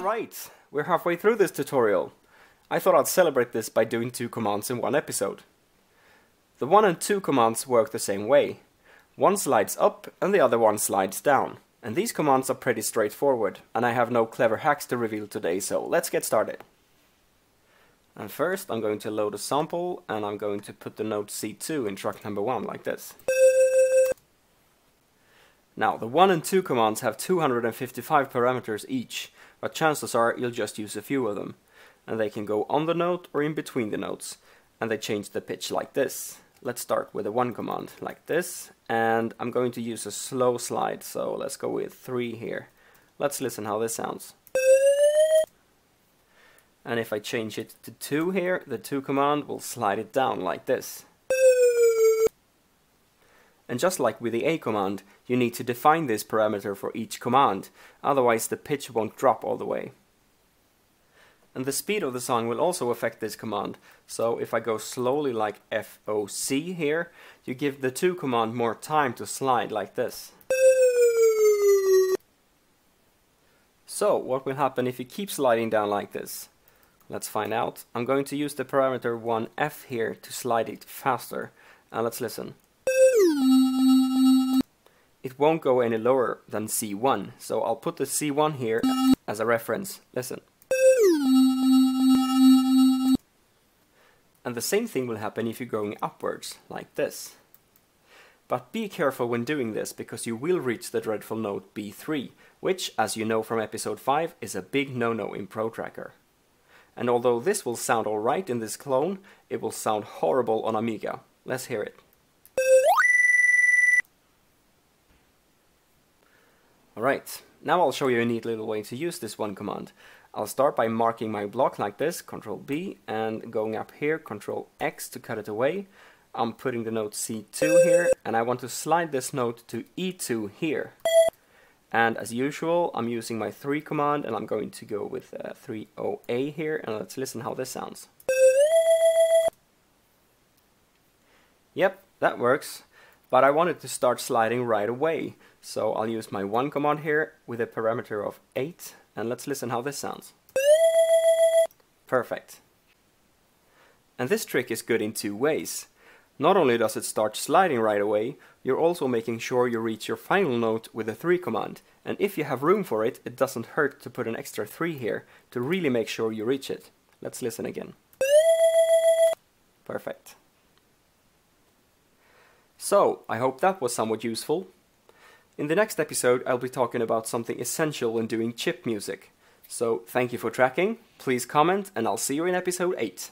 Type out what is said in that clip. Alright, we're halfway through this tutorial. I thought I'd celebrate this by doing two commands in one episode. The 1 and 2 commands work the same way. One slides up and the other one slides down. And these commands are pretty straightforward, and I have no clever hacks to reveal today, so let's get started. And first I'm going to load a sample, and I'm going to put the note C2 in track number 1 like this. Now, the 1 and 2 commands have 255 parameters each, but chances are you'll just use a few of them. And they can go on the note or in between the notes, and they change the pitch like this. Let's start with the 1 command, like this, and I'm going to use a slow slide, so let's go with 3 here. Let's listen how this sounds. And if I change it to 2 here, the 2 command will slide it down like this. And just like with the A command, you need to define this parameter for each command, otherwise the pitch won't drop all the way. And the speed of the song will also affect this command, so if I go slowly like FOC here, you give the 2 command more time to slide like this. So, what will happen if you keep sliding down like this? Let's find out. I'm going to use the parameter 1F here to slide it faster, and let's listen. It won't go any lower than C1, so I'll put the C1 here as a reference. Listen. And the same thing will happen if you're going upwards, like this. But be careful when doing this, because you will reach the dreadful note B3, which, as you know from episode 5, is a big no-no in ProTracker. And although this will sound alright in this clone, it will sound horrible on Amiga. Let's hear it. Alright, now I'll show you a neat little way to use this 1 command. I'll start by marking my block like this, Ctrl B, and going up here, Ctrl X to cut it away. I'm putting the note C2 here, and I want to slide this note to E2 here. And as usual, I'm using my 3 command, and I'm going to go with 30A here, and let's listen how this sounds. Yep, that works. But I want it to start sliding right away, so I'll use my 1 command here with a parameter of 8, and let's listen how this sounds. Perfect. And this trick is good in 2 ways. Not only does it start sliding right away, you're also making sure you reach your final note with the 3 command, and if you have room for it, it doesn't hurt to put an extra 3 here to really make sure you reach it. Let's listen again. Perfect. So, I hope that was somewhat useful. In the next episode, I'll be talking about something essential when doing chip music. So, thank you for tracking, please comment, and I'll see you in episode 8.